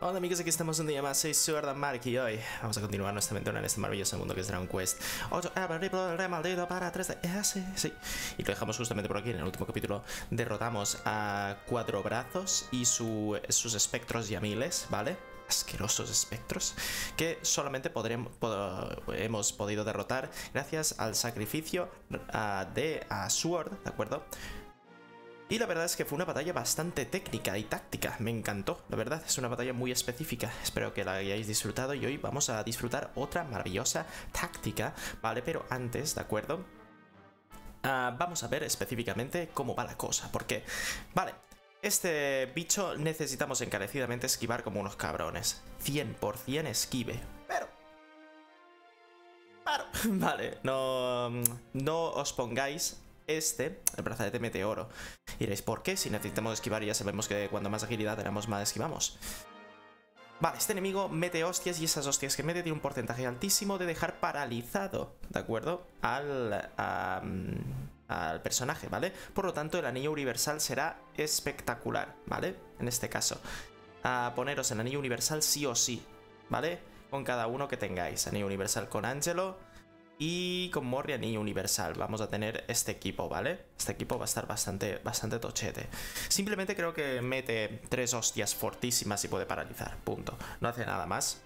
Hola amigos, aquí estamos un día más, soy Sword n´ Mark y hoy vamos a continuar nuestra aventura en este maravilloso mundo que es Dragon Quest 8, el re maldito para 3D, sí, y lo dejamos justamente por aquí. En el último capítulo derrotamos a Cuatro Brazos y sus espectros yamiles, ¿vale? Asquerosos espectros que solamente hemos podido derrotar gracias al sacrificio de Sword, ¿de acuerdo? Y la verdad es que fue una batalla bastante técnica y táctica, me encantó, la verdad, es una batalla muy específica, espero que la hayáis disfrutado y hoy vamos a disfrutar otra maravillosa táctica, ¿vale? Pero antes, ¿de acuerdo? Vamos a ver específicamente cómo va la cosa, porque, vale, este bicho necesitamos encarecidamente esquivar como unos cabrones, 100% esquive, pero vale, no os pongáis... el brazalete meteoro. Y diréis, ¿por qué? Si necesitamos esquivar, ya sabemos que cuando más agilidad tenemos, más esquivamos. Vale, este enemigo mete hostias y esas hostias que mete tiene un porcentaje altísimo de dejar paralizado, ¿de acuerdo? Al personaje, ¿vale? Por lo tanto, el anillo universal será espectacular, ¿vale? En este caso, a poneros el anillo universal sí o sí, ¿vale? Con cada uno que tengáis. Anillo universal con Angelo. Y con Morriani universal vamos a tener este equipo, ¿vale? Este equipo va a estar bastante tochete. Simplemente creo que mete 3 hostias fortísimas y puede paralizar, punto. No hace nada más.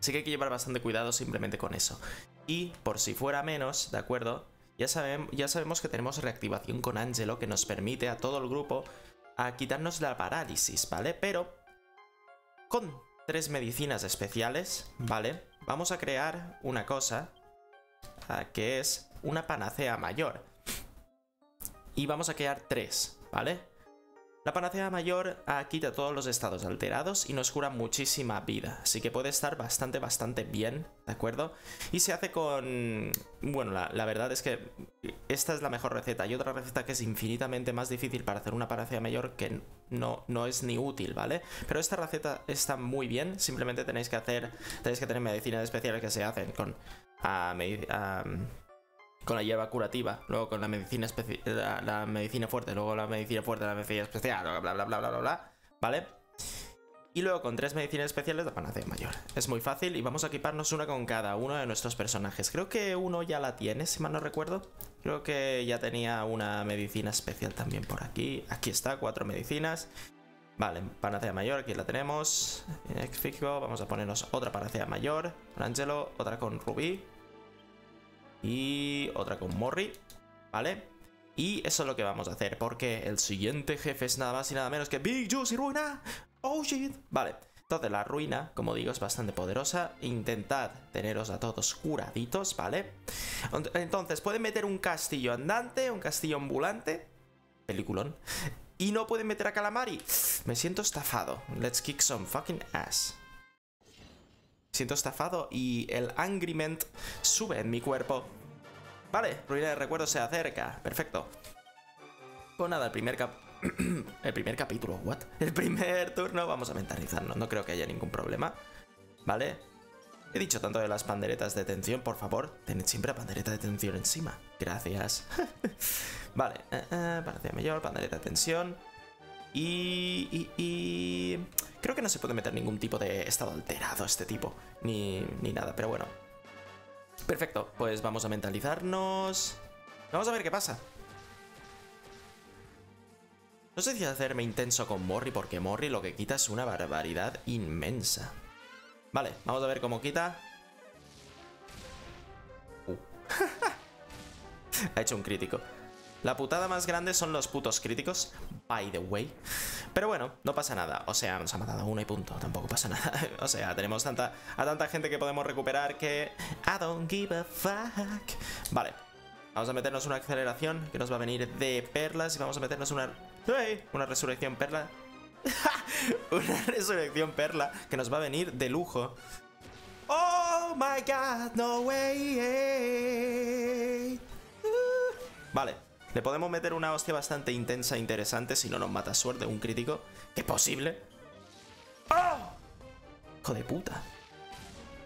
Así que hay que llevar bastante cuidado simplemente con eso. Y por si fuera menos, ¿de acuerdo? Ya sabemos que tenemos reactivación con Angelo que nos permite a todo el grupo a quitarnos la parálisis, ¿vale? Pero con 3 medicinas especiales, ¿vale? Vamos a crear una cosa que es una panacea mayor. Y vamos a crear 3, ¿vale? La panacea mayor quita todos los estados alterados y nos cura muchísima vida. Así que puede estar bastante bien, ¿de acuerdo? Y se hace con... Bueno, la verdad es que esta es la mejor receta. Hay otra receta que es infinitamente más difícil para hacer una panacea mayor que no es ni útil, ¿vale? Pero esta receta está muy bien. Simplemente tenéis que tener medicinas especiales que se hacen con la hierba curativa, luego con la medicina fuerte, luego la medicina especial, bla, ¿vale? Y luego con 3 medicinas especiales la panacea mayor. Es muy fácil y vamos a equiparnos una con cada uno de nuestros personajes. Creo que uno ya la tiene, si mal no recuerdo. Creo que ya tenía una medicina especial también por aquí. Aquí está, 4 medicinas. Vale, panacea mayor, aquí la tenemos. Vamos a ponernos otra panacea mayor con Angelo, otra con Rubí. Y otra con Morri, ¿vale? Y eso es lo que vamos a hacer, porque el siguiente jefe es nada más y nada menos que Big Juicy Ruina. ¡Oh, shit! Vale, entonces la ruina, como digo, es bastante poderosa. Intentad teneros a todos curaditos, ¿vale? Entonces, pueden meter un castillo andante, un castillo ambulante. Peliculón. Y no pueden meter a Calamari. Me siento estafado. Let's kick some fucking ass. Siento estafado y el angriment sube en mi cuerpo. Vale, ruina de recuerdo se acerca. Perfecto. Pues nada, el primer turno vamos a mentalizarnos. No creo que haya ningún problema. Vale. He dicho tanto de las panderetas de tensión. Por favor, tened siempre pandereta de tensión encima. Gracias. Vale. Pandereta mayor, pandereta de tensión. Creo que no se puede meter ningún tipo de estado alterado este tipo, ni nada, pero bueno. Perfecto, pues vamos a mentalizarnos. Vamos a ver qué pasa. No sé si hacerme intenso con Morri, porque Morri lo que quita es una barbaridad inmensa. Vale, vamos a ver cómo quita. Ha hecho un crítico. La putada más grande son los putos críticos, by the way. Pero bueno, no pasa nada. O sea, nos ha matado uno y punto. Tampoco pasa nada. O sea, tenemos a tanta gente que podemos recuperar que... I don't give a fuck. Vale. Vamos a meternos una aceleración que nos va a venir de perlas. Y vamos a meternos una... ¡Hey! Una resurrección perla. Una resurrección perla que nos va a venir de lujo. ¡Oh, my God! ¡No way! Vale. Le podemos meter una hostia bastante intensa e interesante si no nos mata suerte un crítico. ¡Qué posible! ¡Oh! ¡Hijo de puta!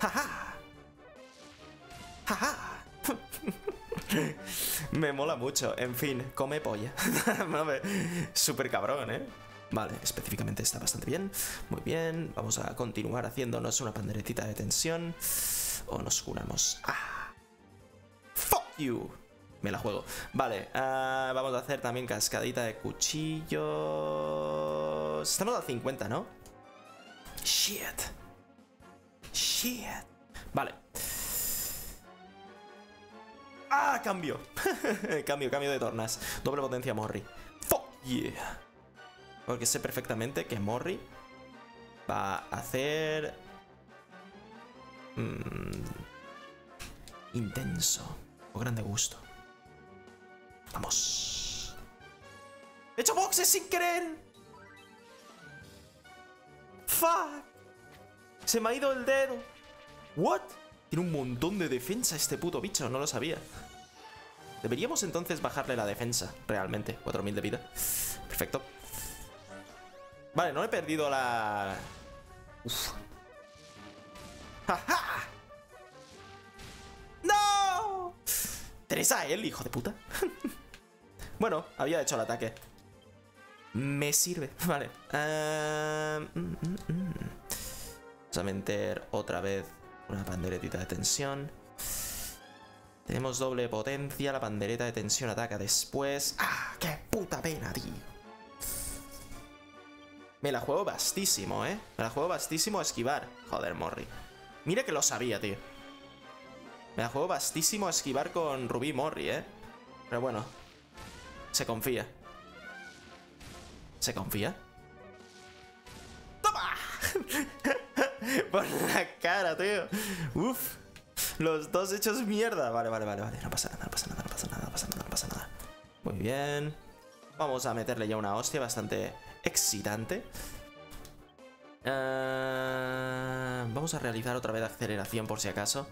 ¡Jaja! ¡Jaja! Me mola mucho. En fin, come polla. Super cabrón, ¿eh? Vale, específicamente está bastante bien. Muy bien, vamos a continuar haciéndonos una panderetita de tensión. O nos curamos. ¡Ah! ¡Fuck you! Me la juego. Vale, vamos a hacer también cascadita de cuchillos. Estamos a 50, ¿no? Shit. Shit. Vale. ¡Ah! Cambio. Cambio de tornas. Doble potencia Morri. ¡Fuck yeah! Porque sé perfectamente que Morri va a hacer... intenso. O grande gusto. Vamos. ¡He hecho boxes sin querer! ¡Fuck! Se me ha ido el dedo. ¿What? Tiene un montón de defensa este puto bicho, no lo sabía. Deberíamos entonces bajarle la defensa, realmente. 4000 de vida. Perfecto. Vale, no he perdido la... Uf. ¡Jaja! ¡No! Teresa, él, hijo de puta. Bueno, había hecho el ataque. Me sirve. Vale. Vamos a meter otra vez una panderetita de tensión. Tenemos doble potencia. La pandereta de tensión ataca después. ¡Ah! ¡Qué puta pena, tío! Me la juego vastísimo, ¿eh? Me la juego vastísimo a esquivar. Joder, Morri. Mira que lo sabía, tío. Me la juego vastísimo a esquivar con Rubí Morri, ¿eh? Pero bueno. Se confía. ¿Se confía? ¡Toma! Por la cara, tío. Uf. Los dos hechos mierda. Vale, vale, vale, vale. No pasa nada, no pasa nada, no pasa nada, no pasa nada, no pasa nada. Muy bien. Vamos a meterle ya una hostia bastante excitante. Vamos a realizar otra vez aceleración por si acaso.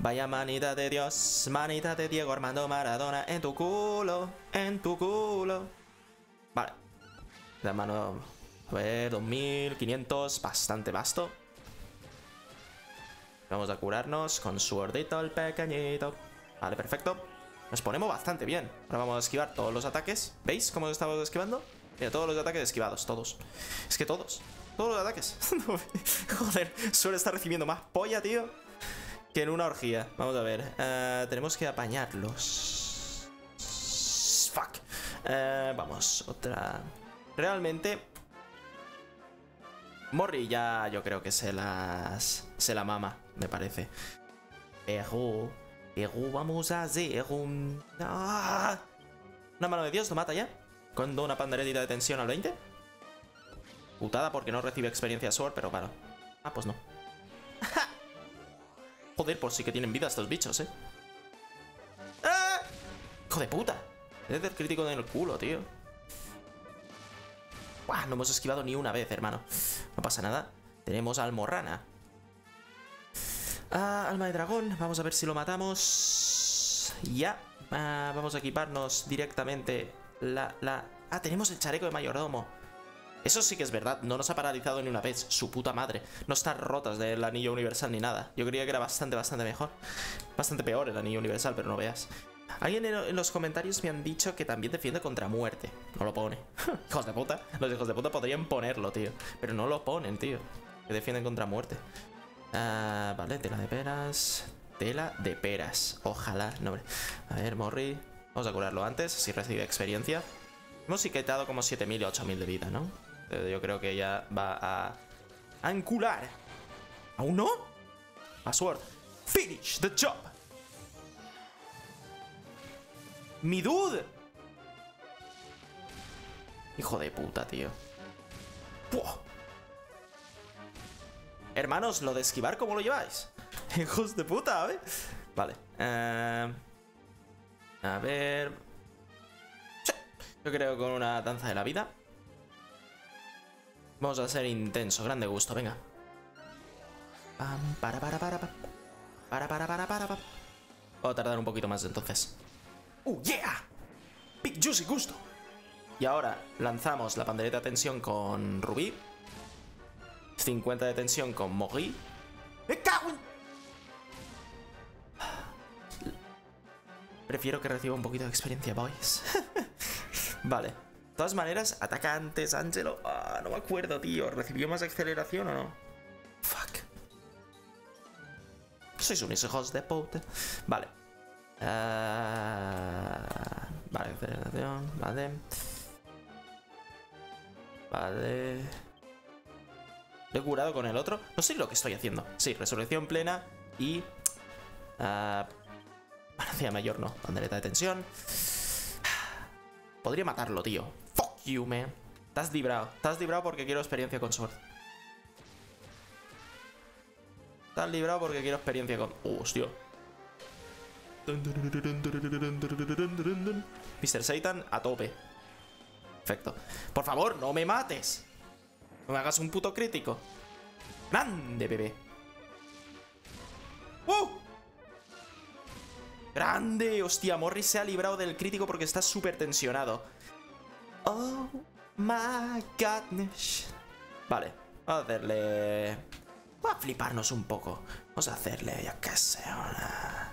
Vaya manita de Dios. Manita de Diego Armando Maradona. En tu culo. En tu culo. Vale. La mano... A ver, 2500, bastante vasto. Vamos a curarnos con su gordito el pequeñito. Vale, perfecto. Nos ponemos bastante bien. Ahora vamos a esquivar todos los ataques. ¿Veis cómo estamos esquivando? Mira, todos los ataques esquivados, todos. Es que todos. Todos los ataques. Joder, suele estar recibiendo más polla, tío, que en una orgía. Vamos a ver. Tenemos que apañarlos. Fuck. Vamos, otra. Realmente... Morri ya yo creo que se la mama, me parece. Pero vamos a hacer un... ¡Ah! Una mano de Dios lo mata ya. Cuando una panderetita de tensión al 20. Putada porque no recibe experiencia Sword, pero bueno. Ah, pues no. ¡Ja! Joder, por sí que tienen vida estos bichos, eh. ¡Ah! ¡Hijo de puta! Eres el crítico en el culo, tío. Buah, no hemos esquivado ni una vez, hermano. No pasa nada. Tenemos a Almorrana. Ah, alma de dragón. Vamos a ver si lo matamos. Ya. Ah, vamos a equiparnos directamente la... Ah, tenemos el chaleco de mayordomo. Eso sí que es verdad. No nos ha paralizado ni una vez. Su puta madre. No están rotas del anillo universal ni nada. Yo creía que era bastante mejor. Bastante peor el anillo universal, pero no veas. Alguien en los comentarios me han dicho que también defiende contra muerte. No lo pone. Hijos de puta. Los hijos de puta podrían ponerlo, tío. Pero no lo ponen, tío. Que defienden contra muerte. Vale, tela de peras. Tela de peras. Ojalá. No, hombre. A ver, Morri. Vamos a curarlo antes, si recibe experiencia. Hemos etiquetado como 7000 y 8000 de vida, ¿no? Yo creo que ya va a... ¡Ancular! ¿Aún no? A Sword. Finish the job. ¡Mi dude! Hijo de puta, tío. ¡Puah! Hermanos, lo de esquivar, ¿cómo lo lleváis? Hijos de puta, ¿eh? Vale. A ver... Sí. Yo creo con una danza de la vida. Vamos a ser intenso, grande gusto, venga. Pam, para. Voy a tardar un poquito más entonces. ¡Oh, yeah! Big Juicy Gusto. Y ahora lanzamos la pandereta de tensión con Rubí. 50 de tensión con Morri. ¡Me cago en...! Prefiero que reciba un poquito de experiencia, boys. Vale. todas maneras, ataca antes, Angelo. Ah, no me acuerdo, tío. ¿Recibió más aceleración o no? Fuck. Sois unos hijos de puta. Vale. Vale, aceleración. Vale. Vale. Lo he curado con el otro. No sé lo que estoy haciendo. Sí, resurrección plena y... Panacea mayor no. Bandereta de tensión. Podría matarlo, tío. Fuck you, man. Estás librado. Estás librado porque quiero experiencia con Sword. Estás librado porque quiero experiencia con... Hostia. Mr. Satan a tope. Perfecto. Por favor, no me mates. No me hagas un puto crítico. Grande, bebé. ¡Uh! ¡Grande! Hostia, Morris se ha librado del crítico porque está súper tensionado. Oh my goodness. Vale, vamos a hacerle... Vamos a fliparnos un poco. Vamos a hacerle, yo qué sé, una...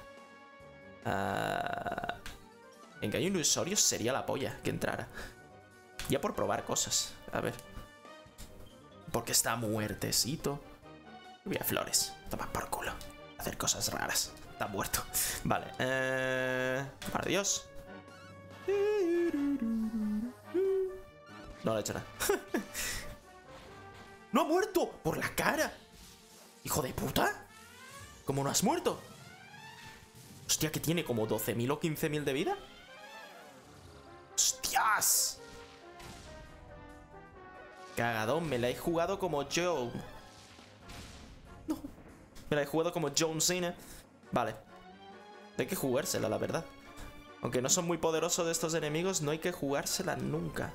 Engaño ilusorio sería la polla que entrara. Ya por probar cosas. A ver. Porque está muertecito. Voy a flores. Toma por culo. Hacer cosas raras. Está muerto. Vale. Adiós. No lo he hecho nada. ¡No ha muerto! ¡Por la cara! ¡Hijo de puta! ¿Cómo no has muerto? Hostia, que tiene como 12.000 o 15.000 de vida. ¡Hostias! Cagadón, me la he jugado como Joe. No. Me la he jugado como John Cena. Vale. Hay que jugársela, la verdad. Aunque no son muy poderosos de estos enemigos, no hay que jugársela nunca.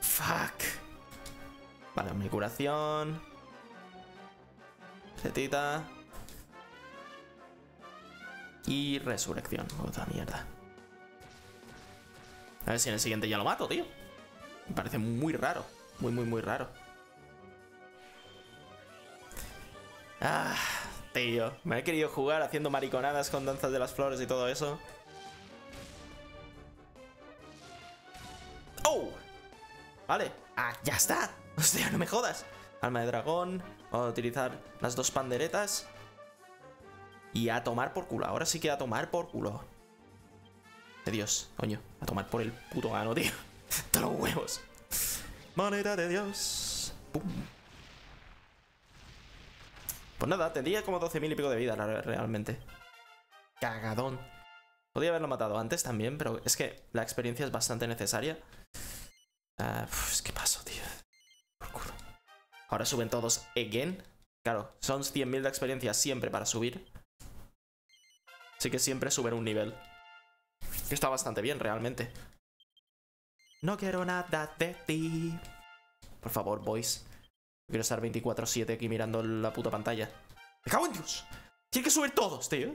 Fuck. Vale, mi curación. Recetita. Y resurrección. Puta mierda. A ver si en el siguiente ya lo mato, tío. Me parece muy raro. Muy raro. Ah, tío. Me he querido jugar haciendo mariconadas con danzas de las flores y todo eso. ¡Oh! Vale. ¡Ah, ya está! Hostia, no me jodas. Alma de dragón. Vamos a utilizar las dos panderetas. Y a tomar por culo. Ahora sí que a tomar por culo. De Dios, coño. A tomar por el puto gano, tío. Todos los huevos. Moneda de Dios. Pum. Pues nada, tendría como 12.000 y pico de vida realmente. Cagadón. Podría haberlo matado antes también, pero es que la experiencia es bastante necesaria. Es que paso, tío. Por culo. Ahora suben todos again. Claro, son 100.000 de experiencia siempre para subir. Así que siempre suben un nivel. Que está bastante bien realmente. No quiero nada de ti. Por favor, boys. Quiero estar 24/7 aquí mirando la puta pantalla. ¡Me cago en Dios! Tienen que subir todos, tío.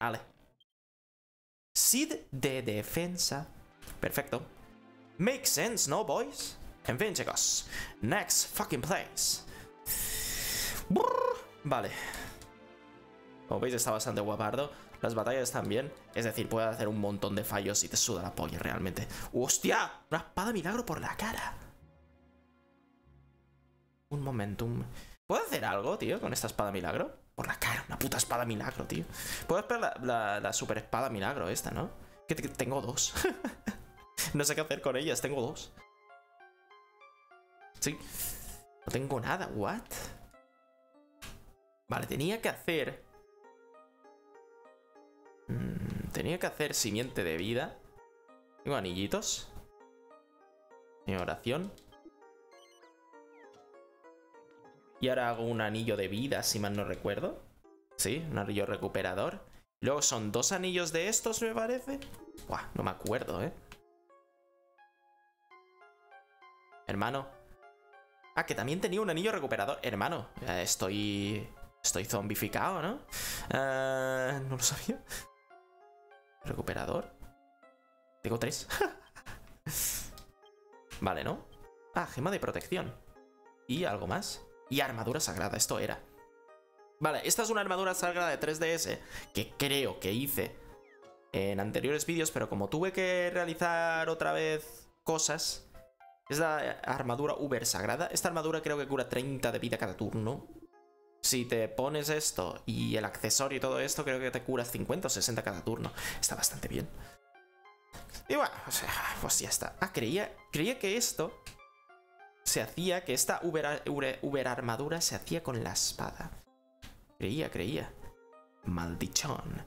Vale. Seed de defensa. Perfecto. Make sense, ¿no, boys? En fin, chicos. Next fucking place. Brrr. Vale. Como veis, está bastante guapardo. Las batallas también. Es decir, puedes hacer un montón de fallos y te suda la polla realmente. ¡Hostia! Una espada milagro por la cara. Un momentum. ¿Puedo hacer algo, tío, con esta espada milagro? Por la cara, una puta espada milagro, tío. Puedo esperar la super espada milagro esta, ¿no? Que tengo dos. No sé qué hacer con ellas, tengo dos. Sí. No tengo nada, ¿what? Vale, tenía que hacer... tenía que hacer simiente de vida. Tengo anillitos. Tengo oración. Y ahora hago un anillo de vida, si mal no recuerdo. Sí, un anillo recuperador. Luego son dos anillos de estos, me parece. Buah, no me acuerdo, ¿eh? Hermano. Ah, que también tenía un anillo recuperador. Hermano, estoy zombificado, ¿no? No lo sabía. Recuperador. Tengo tres. Vale, ¿no? Ah, gema de protección. Y algo más. Y armadura sagrada, esto era. Vale, esta es una armadura sagrada de 3DS que creo que hice en anteriores vídeos, pero como tuve que realizar otra vez cosas... Es la armadura Uber Sagrada. Esta armadura creo que cura 30 de vida cada turno. Si te pones esto y el accesorio y todo esto, creo que te curas 50 o 60 cada turno. Está bastante bien. Y bueno, o sea, pues ya está. Ah, creía que esto se hacía, que esta Uber armadura se hacía con la espada. Creía. Maldichón.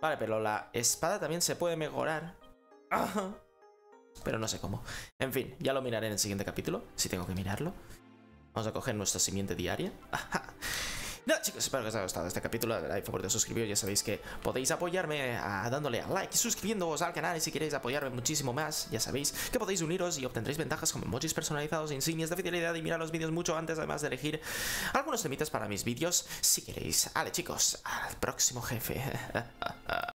Vale, pero la espada también se puede mejorar. ¡Ah! Pero no sé cómo. En fin, ya lo miraré en el siguiente capítulo, si tengo que mirarlo. Vamos a coger nuestra simiente diaria. Ajá. No, chicos, espero que os haya gustado este capítulo. Por favor, de suscribiros. Ya sabéis que podéis apoyarme dándole a like, suscribiéndoos al canal. Y si queréis apoyarme muchísimo más, ya sabéis que podéis uniros y obtendréis ventajas como emojis personalizados, insignias de fidelidad y mirar los vídeos mucho antes, además de elegir algunos temitas para mis vídeos, si queréis. Vale, chicos, al próximo jefe.